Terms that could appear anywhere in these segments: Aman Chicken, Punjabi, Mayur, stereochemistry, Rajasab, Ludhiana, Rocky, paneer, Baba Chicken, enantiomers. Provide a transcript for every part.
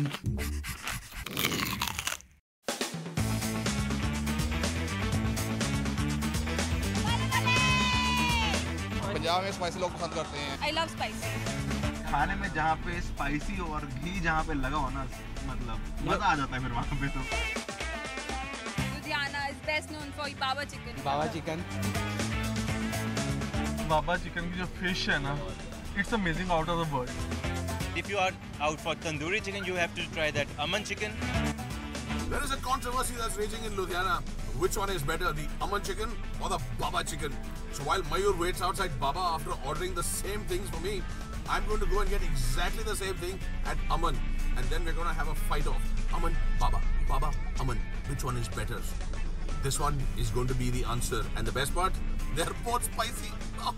पंजाब में स्पाइसी लोग पसंद करते हैं। I love spicy। खाने में जहाँ पे स्पाइसी और घी जहाँ पे लगा हो ना, मतलब मजा आ जाता है फिर वहाँ पे तो। Ludhiana is best known for Baba chicken. Baba chicken. Baba chicken की जो फिश है ना, it's amazing out of the world। If you are out for tandoori chicken, you have to try that Aman chicken. There is a controversy that's raging in Ludhiana. Which one is better, the Aman chicken or the Baba chicken? So while Mayur waits outside Baba after ordering the same things for me, I'm going to go and get exactly the same thing at Aman. And then we're going to have a fight off. Aman, Baba, Baba, Aman. Which one is better? This one is going to be the answer. And the best part, they're both spicy. Oh,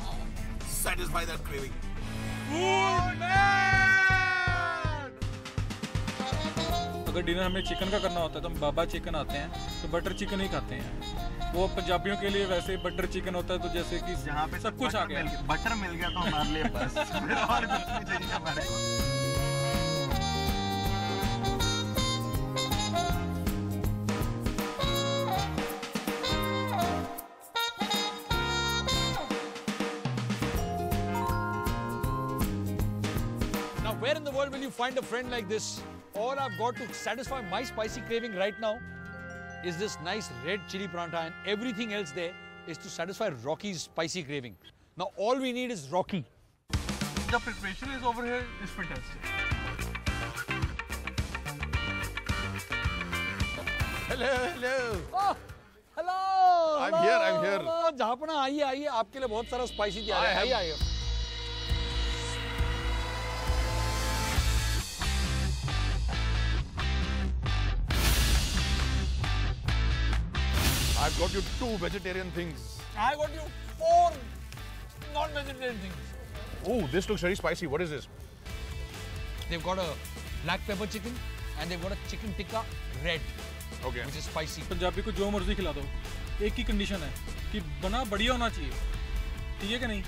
satisfy that craving. Food man! अगर dinner हमें chicken का करना होता है तो हम बाबा chicken आते हैं, तो बटर चिकन ही खाते हैं। वो पंजाबियों के लिए वैसे ही बटर चिकन होता है, तो जैसे कि जहाँ पे सब कुछ आ गया, बटर मिल गया तो हमारे लिए बस। और कुछ नहीं चाहिए हमारे को। Now where in the world will you find a friend like this? All I've got to satisfy my spicy craving right now is this nice red chili paratha, and everything else there is to satisfy Rocky's spicy craving. Now all we need is Rocky. The preparation is over here is fantastic. Hello, hello. Oh, hello. I'm hello, here. I'm here. Hello, Japana, आइए आइए आपके लिए बहुत सारा spicy तैयार है. आइए आइए. I've got you 2 vegetarian things. I got you 4 non-vegetarian things. Oh, this looks very spicy. What is this? They've got a black pepper chicken and they've got a chicken tikka red. Okay. Which is spicy. Punjabi को जो मर्जी खिला दो, एक ही condition है कि बना बढ़िया होना चाहिए, ठीक है कि नहीं?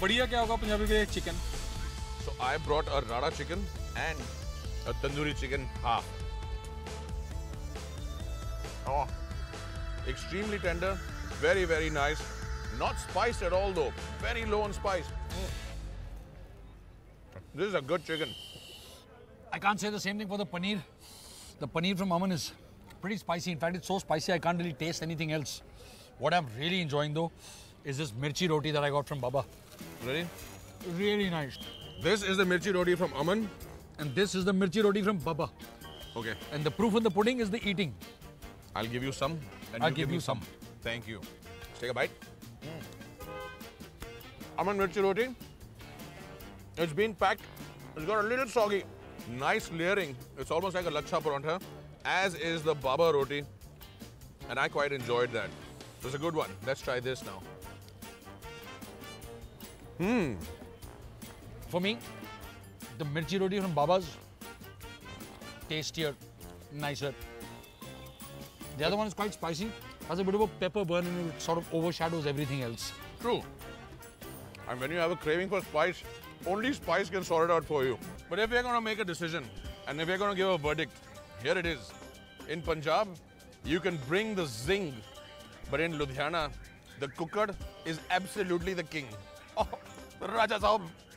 बढ़िया क्या होगा पंजाबी के लिए chicken? So I brought a rada chicken and a tandoori chicken half. Oh. Extremely tender, very, very nice. Not spiced at all though, very low on spice. This is a good chicken. I can't say the same thing for the paneer. The paneer from Aman is pretty spicy. In fact, it's so spicy I can't really taste anything else. What I'm really enjoying though is this mirchi roti that I got from Baba. Really? Really nice. This is the mirchi roti from Aman. And this is the mirchi roti from Baba. Okay. And the proof in the pudding is the eating. I'll give you some. And I'll give you some. Thank you. Let's take a bite. Aman mirchi roti. It's been packed. It's got a little soggy. Nice layering. It's almost like a lachcha parantha, as is the Baba roti. And I quite enjoyed that. It was a good one. Let's try this now. For me, the mirchi roti from Baba's tastier, nicer. The other one is quite spicy, has a bit of a pepper burn and it sort of overshadows everything else. True. And when you have a craving for spice, only spice can sort it out for you. But if we're going to make a decision and if we're going to give a verdict, here it is. In Punjab, you can bring the zing. But in Ludhiana, the cookard is absolutely the king. Oh, Rajasab.